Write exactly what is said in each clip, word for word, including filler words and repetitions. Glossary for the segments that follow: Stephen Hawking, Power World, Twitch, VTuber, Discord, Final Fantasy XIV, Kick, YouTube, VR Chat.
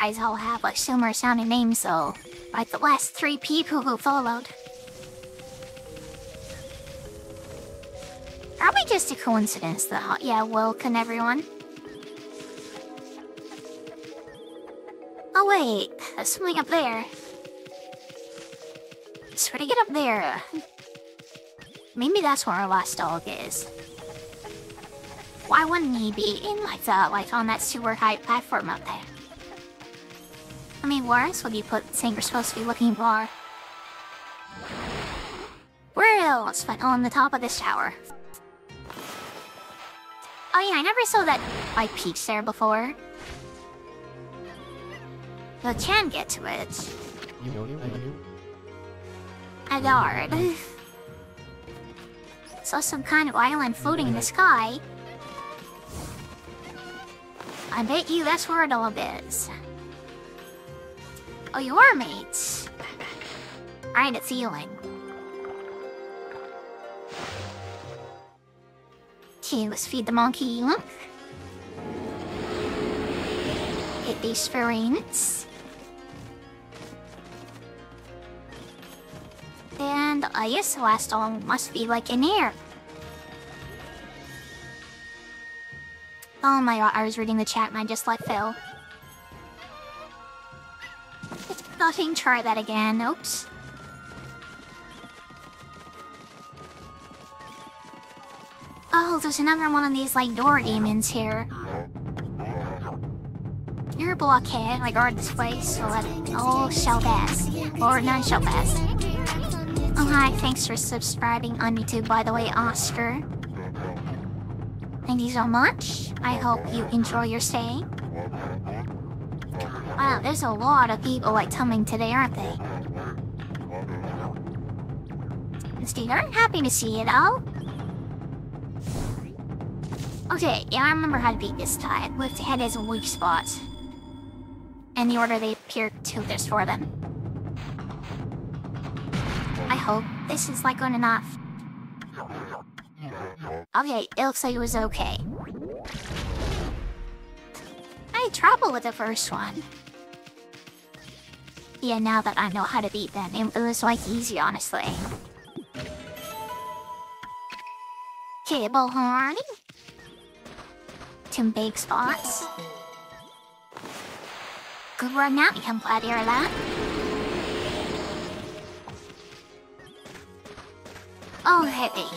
guys all have a similar sounding name, so like the last three people who followed. Probably just a coincidence, though. Yeah, welcome everyone. Oh wait, there's something up there. So where to get up there? Maybe that's where our last dog is. Why wouldn't he be in like that, like on that super high platform up there? I mean, where else would you put the thing we're supposed to be looking for? Where else but on the top of this tower? Oh yeah, I never saw that like peak there before. You can get to it. A guard. Saw some kind of island floating in the sky. I bet you that's where it all is. Oh, you are mates. Alright, it's healing. Okay, let's feed the monkey. Get these ferrets. And I guess the last one must be like in here. Oh my god, I was reading the chat and I just like fell. Nothing, try that again. Oops. Oh, there's another one of these like door demons here. You're a blockhead, like guard this place, so let all shall pass. Or none shall pass. Oh hi, thanks for subscribing on YouTube by the way, Oscar. Thank you so much. I hope you enjoy your stay. Wow, there's a lot of people like coming today, aren't they? Steve, aren't happy to see it all. Okay, yeah, I remember how to beat this tide. Lift head is a weak spot. And the order they appear to, there's for them. I hope this is like good enough. Okay, it looks like it was okay. I had trouble with the first one. Yeah, now that I know how to beat them, it was like easy, honestly. Cable horn. Two big spots. Good run out, I'm glad to hear that. Oh, heavy.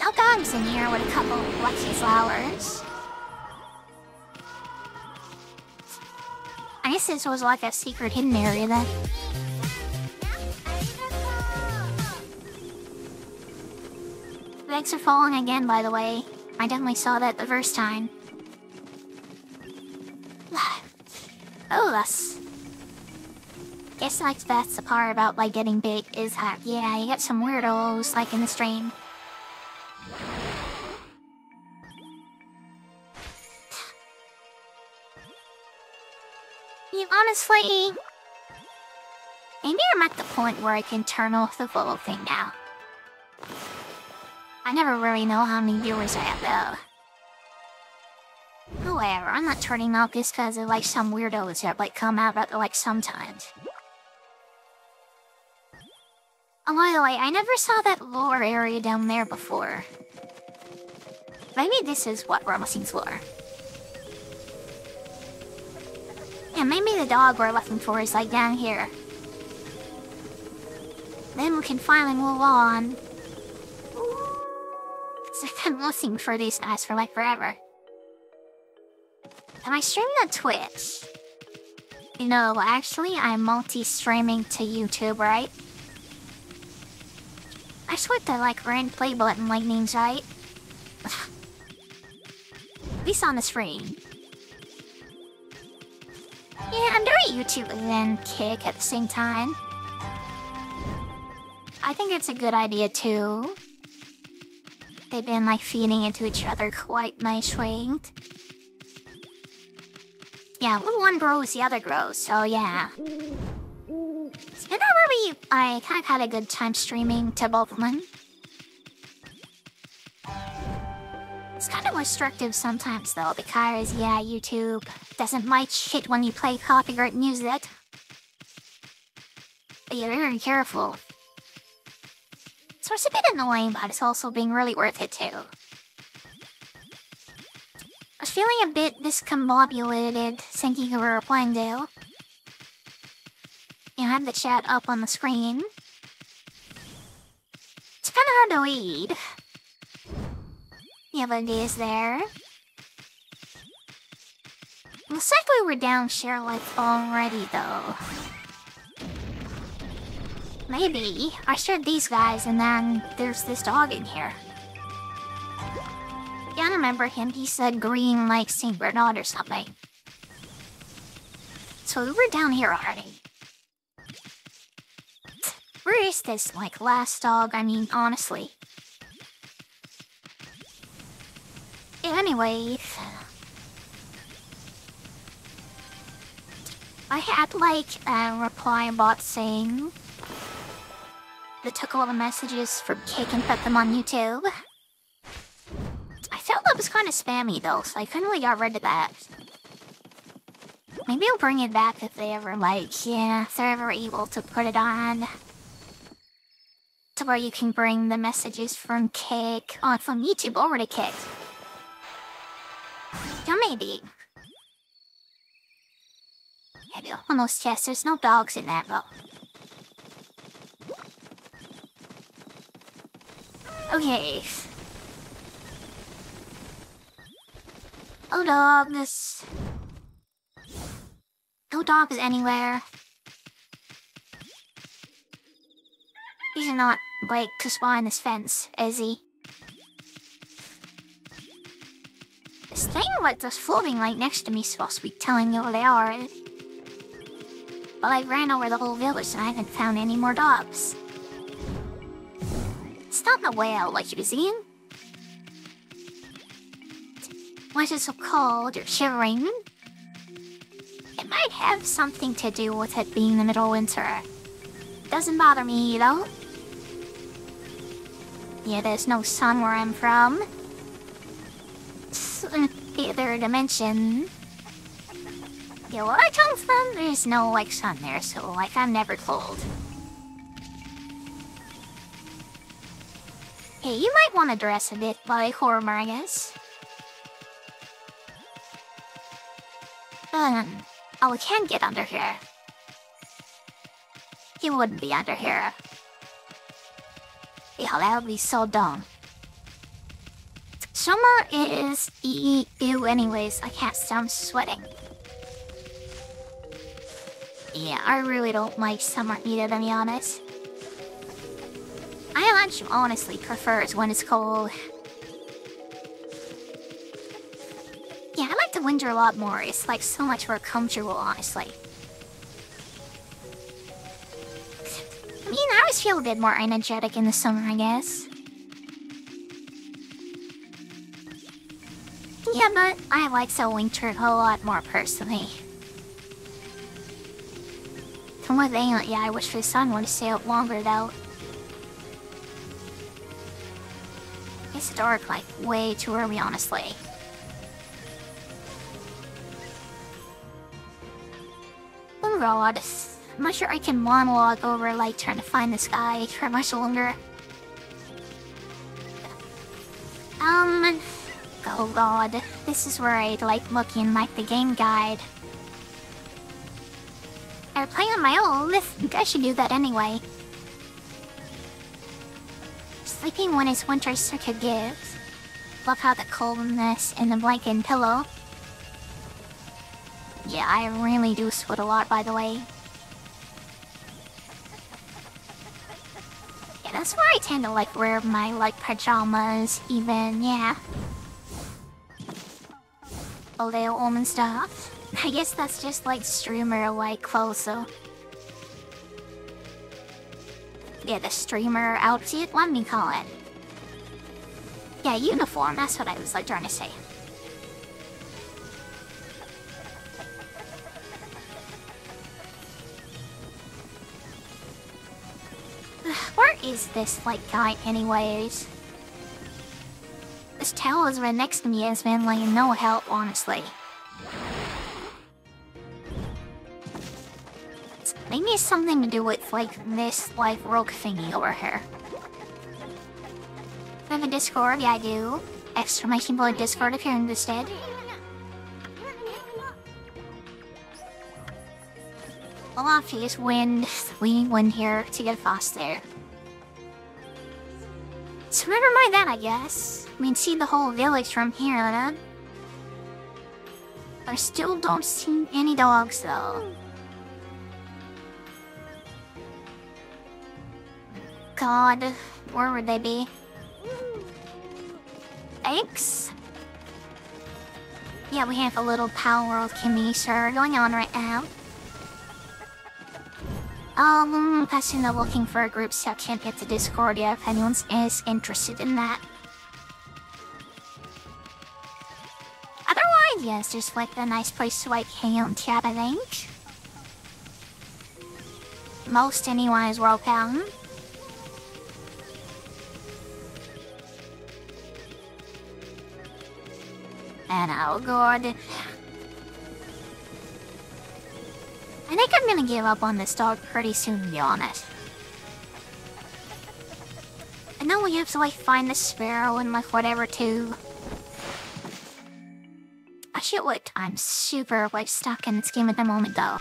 Now dogs in here with a couple of lucky flowers. I guess this was like a secret hidden area then. Thanks for following again, by the way. I definitely saw that the first time. Oh, that's... Guess like that's the part about like getting big is that, yeah, you get some weirdos like in the stream. Honestly, maybe I'm at the point where I can turn off the follow thing now. I never really know how many viewers I have though. However, I'm not turning off this because of like some weirdos that like come out about like sometimes. Oh, by the way, I never saw that lower area down there before. Maybe this is what we're missing for. Yeah, maybe the dog we're looking for is like down here. Then we can finally move on. So I've been looking for these guys for like forever. Am I streaming on Twitch? No, actually I'm multi-streaming to YouTube, right? I switched to like random play button lightnings, right? At least on the screen. Yeah, I'm doing YouTube and Kick at the same time. I think it's a good idea too. They've been like feeding into each other quite nicely. Yeah, one grows, the other grows, so yeah. It's been a really, I kind of had a good time streaming to both of them. It's kind of bit restrictive sometimes though, because yeah, YouTube doesn't mind shit when you play copyright music. But you're very careful. So it's a bit annoying, but it's also being really worth it too. I was feeling a bit discombobulated thinking over playing Dale. You know, I have the chat up on the screen. It's kinda hard to read. Yeah, but it is there. Looks like we were down share life already though. Maybe I shared these guys and then there's this dog in here. Yeah, I remember him. He's a green like Saint Bernard or something. So we were down here already. Where is this like last dog? I mean, honestly. Anyway, I had like a reply bot saying that took all the messages from Kick and put them on YouTube. I felt that was kind of spammy though, so I kind of really got rid of that. Maybe I'll bring it back if they ever like, yeah, if they're ever able to put it on to where you can bring the messages from Kick on from YouTube over to Kick. Yeah, maybe. Maybe on those chests, there's no dogs in that, though. Okay. No dogs. No dogs anywhere. These are not, like, to spawn this fence, is he? This thing like that's floating right next to me is supposed to be telling me where they are. But I ran over the whole village and I haven't found any more dogs. It's not the way I like you to see him. Why is it so cold or shivering? It might have something to do with it being the middle of winter. Doesn't bother me though. Yeah, there's no sun where I'm from. In the other dimension. Yeah, well, I come from, there's no, like, sun there, so, like, I'm never cold. Hey, you might want to dress a bit like Hormer, I guess. Um, oh, we can get under here. He wouldn't be under here. Yeah, that would be so dumb. Summer is e ew anyways, I can't stop sweating. Yeah, I really don't like summer either, to be honest. I actually honestly prefers when it's cold. Yeah, I like the winter a lot more. It's like so much more comfortable, honestly. I mean, I always feel a bit more energetic in the summer, I guess. Yeah, but I like the winter a lot more personally. From what they, yeah, I wish the sun would stay out longer though. It's dark like way too early, honestly. Oh god, I'm not sure I can monologue over like trying to find this guy for much longer. Um. Oh god, this is where I like looking like the game guide. I'm playing on my own, I think I should do that anyway. Sleeping when it's winter circuit gives. Love how the coldness and the blanket and pillow. Yeah, I really do sweat a lot, by the way. Yeah, that's where I tend to like wear my like pajamas even, yeah. All day old and stuff. I guess that's just like streamer like clothes, so. Yeah, the streamer outfit, what do you call it? Yeah, uniform, that's what I was like trying to say. Where is this like guy anyways? This towel is right next to me and it's been like no help, honestly. Maybe it's something to do with like this life rogue thingy over here. I have a Discord, yeah I do. Exclamation point Discord if you're interested. I'll have to use wind, leaning wind here to get faster. So never mind that, I guess. We can see the whole village from here, huh? I still don't see any dogs though. God, where would they be? Thanks. Yeah, we have a little Power World Kimmy sir going on right now. Um, passing up looking for a group section at the Discord yeah, if anyone is interested in that. Otherwise, yes, just like a nice place to like hang out and chat, I think. Most anyone is welcome. And oh god. I think I'm gonna give up on this dog pretty soon, to be honest. I know we have to like find the sparrow and like whatever too. I should like I'm super like stuck in this game at the moment though.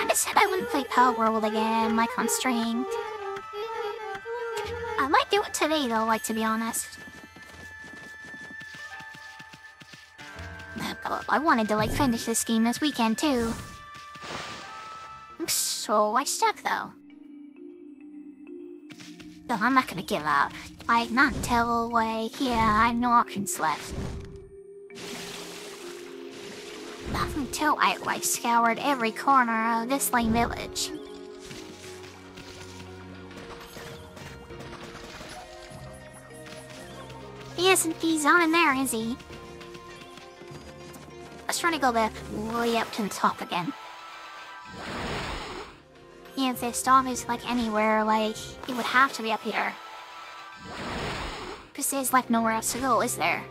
I just said I wouldn't play Power World again, like on stream. I might do it today though, like to be honest. I wanted to like finish this game this weekend too. So I stuck though. No, I'm not gonna give up. Like not until like yeah, I have no options left. Not until I like scoured every corner of this lame village. He isn't he's on in there, is he? I was trying to go the way up to the top again. Yeah, if this dog is like anywhere, like it would have to be up here. Because there's like nowhere else to go, is there?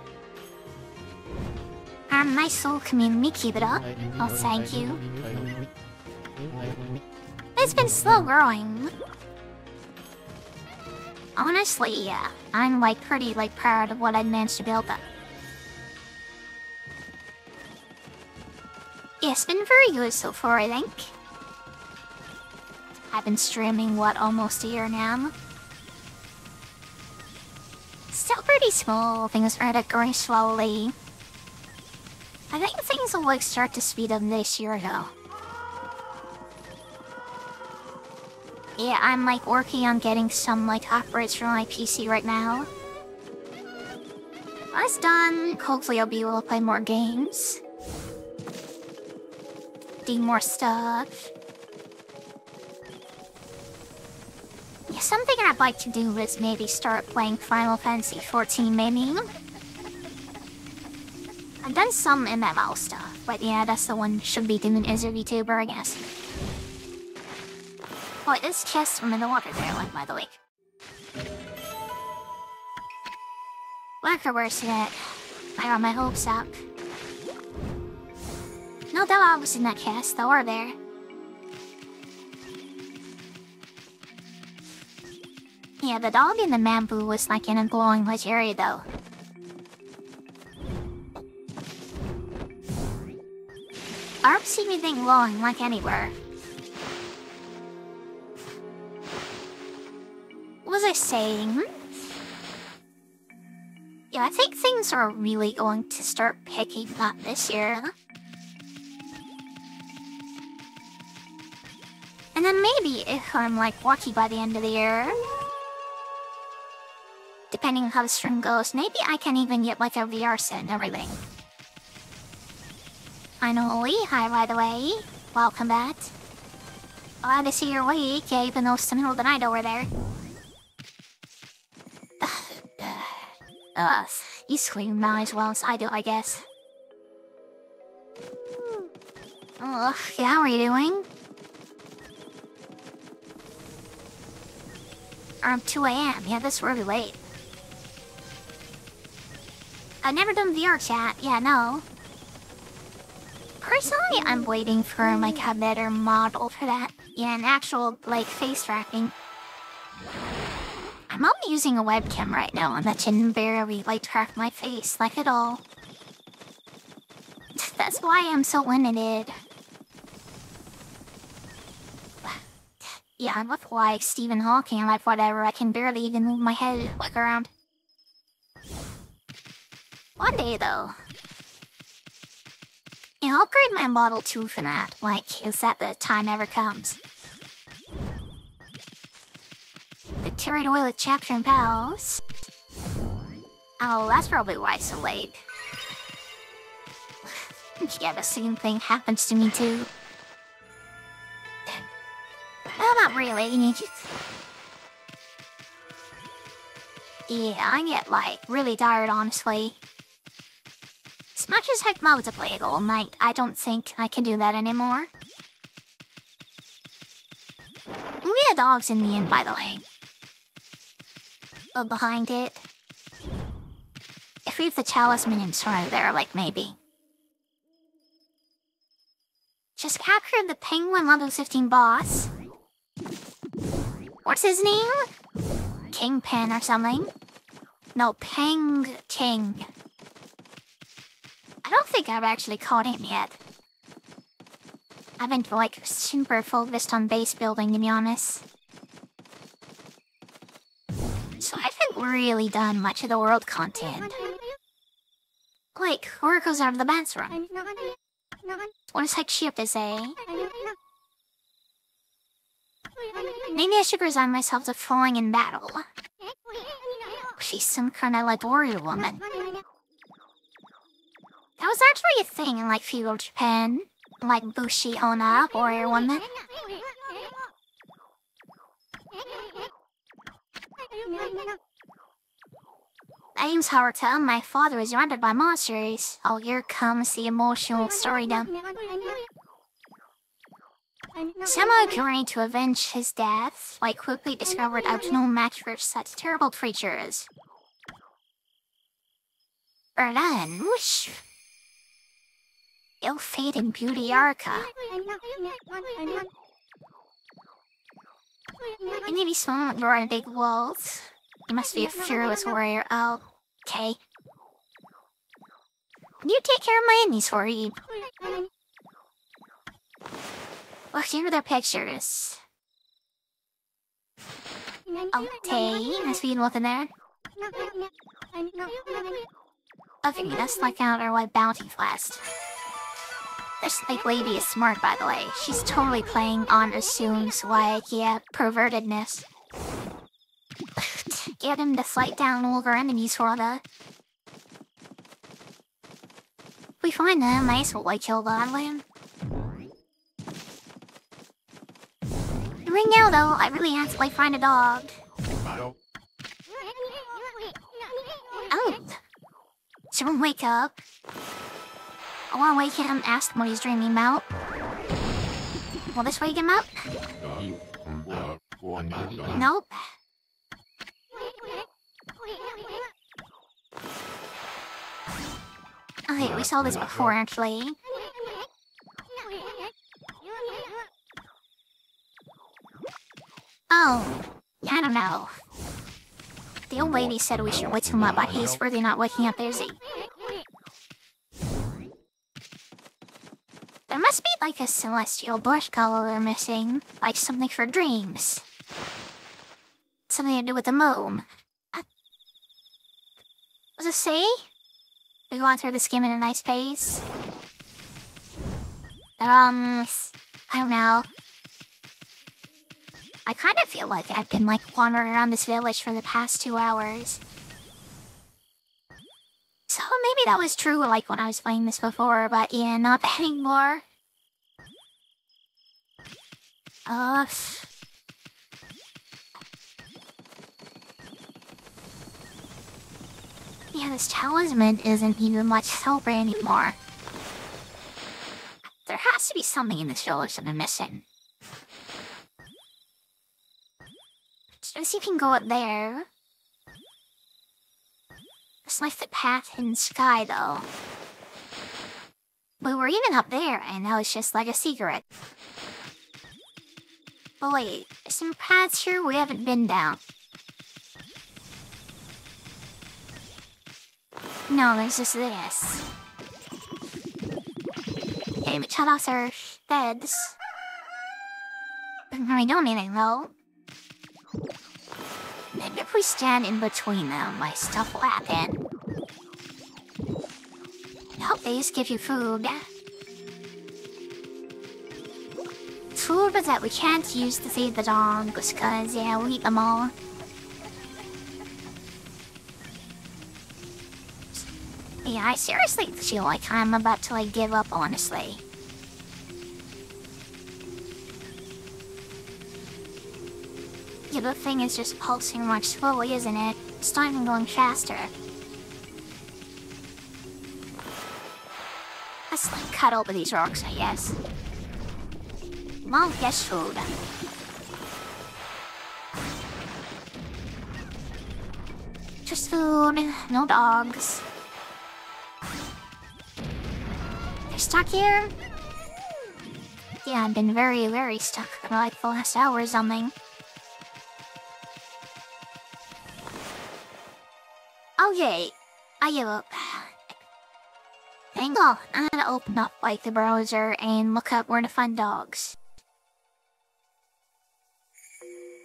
Our nice little community, keep it up. Oh, thank you. It's been slow growing. Honestly, yeah, I'm like pretty like proud of what I managed to build up. It's been very good so far, I think. I've been streaming, what, almost a year now? Still pretty small, things are growing slowly. I think things will like start to speed up this year though. Yeah, I'm like working on getting some like upgrades for my P C right now. When it's done, hopefully I'll be able to play more games. Do more stuff. Yeah, something I'd like to do is maybe start playing Final Fantasy fourteen, maybe. I've done some M M O stuff, but yeah, that's the one should be doing as a VTuber, I guess. Oh, this chest from in the water there, like by the way. Whacker, where's that? I got my hopes up. No doubt I was in that chest, though, are there? Yeah, the dog in the bamboo was like in a glowing ledge area, though. I don't see anything glowing like anywhere. What was I saying? Yeah, I think things are really going to start picking up this year. And then maybe if I'm like lucky by the end of the year, depending on how the stream goes, maybe I can even get like a V R set and everything. I know Lee, hi by the way. Welcome back. Glad to see your week, yeah, even though it's the middle of the night over there. Ugh, you scream now as well as I do, I guess. Ugh, yeah, how are you doing? Around two A M, yeah, that's really late. I've never done V R chat. Yeah, no. Personally, I'm waiting for like a better model for that. Yeah, an actual like face tracking. I'm only using a webcam right now, and that can barely like track my face like at all. That's why I'm so limited. Yeah, I look like Stephen Hawking, like whatever. I can barely even move my head like around. One day though, I'll upgrade my model too for that. Like, is that the time ever comes? The turret oil at chapter and pals. Oh, that's probably why it's so late. Yeah, the same thing happens to me too. Well, not really. Yeah, I get like really tired, honestly. As much as heck mode to play all night, I don't think I can do that anymore. We had dogs in the end, by the way. But behind it, if we have the talisman in front of there, like maybe. Just captured the penguin level fifteen boss. What's his name? Kingpin or something? No, Peng King. I don't think I've actually caught him yet. I've been like super focused on base building, to be honest. So I haven't really done much of the world content. Like, Oracle's out of the bathroom. What is heck ship is, eh? Maybe I should resign myself to falling in battle. She's some kind of like warrior woman. That was actually a thing in like feudal Japan. Like Bushi Hona, warrior woman. My name's Haruta, my father is surrounded by monsters. Oh, here comes the emotional story dump. Samurai journeyed to avenge his death, like quickly discovered I was no match for such terrible creatures. Erlan, whoosh! Ill-fate and beauty Arca. You need to be small and big walls. You must be a fearless warrior. Oh, okay. You take care of my enemies for you. Look, here are their pictures. Okay, let's be looking there. Okay, that's like our white bounty blast. This like lady is smart, by the way. She's totally playing on assumes like, yeah, pervertedness. Get him to fight down all of our enemies for the... If we find them, I guess we'll like kill them. Right now though, I really have to like find a dog. Oh! Someone wake up. I wanna wake him and ask him what he's dreaming about. Will this wake him up? Nope. Okay, we saw this before actually. Oh, I don't know. The old lady said we should wake him up, but he's really not waking up, is he? There must be like a celestial bush color we're missing, like something for dreams. Something to do with the moon. Uh, was it say? We want her to skim in a nice pace. Um, I don't know. I kind of feel like I've been like wandering around this village for the past two hours. So maybe that was true like when I was playing this before, but yeah, not anymore. Ugh. Yeah, this talisman isn't even much silver anymore. There has to be something in this village that I'm missing. Let's see if you can go up there. It's like the path in sky, though. We were even up there, and now it's just like a secret. But wait, there's some paths here we haven't been down. No, there's just this. Okay, we cut off our beds. We don't need it, though. Maybe if we stand in between them, my stuff will happen. I hope they just give you food. Food that we can't use to save the dog, just cause, yeah, we'll eat them all. Yeah, I seriously feel like I'm about to, like, give up, honestly. Yeah, the thing is just pulsing much slowly, isn't it? It's not even going faster. Let's, like, cut over these rocks, I guess. Well, guess food. Just food, no dogs. They're stuck here? Yeah, I've been very, very stuck for like the last hour or something. Okay, I give up. Hang on, I'm gonna open up like the browser and look up where to find dogs.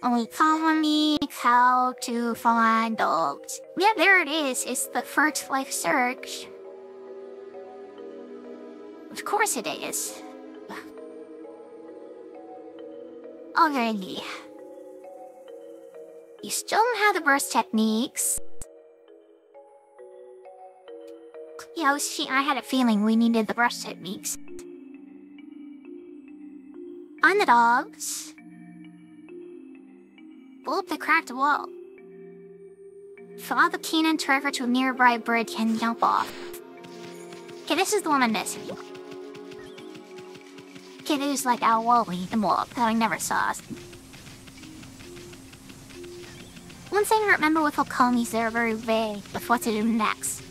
Only follow me how to find dogs. Yeah, there it is. It's the first like search. Of course it is. Alrighty. You still don't have the burst techniques. Yeah, she, I had a feeling we needed the brush techniques. On the dogs. Pull up the cracked wall. Follow the cane and Trevor to a nearby bridge and jump off. Okay, this is the one I'm missing. Okay, there's like our wall we need to wall up that I never saw. One thing I remember with Okami's, they're very vague with what to do next.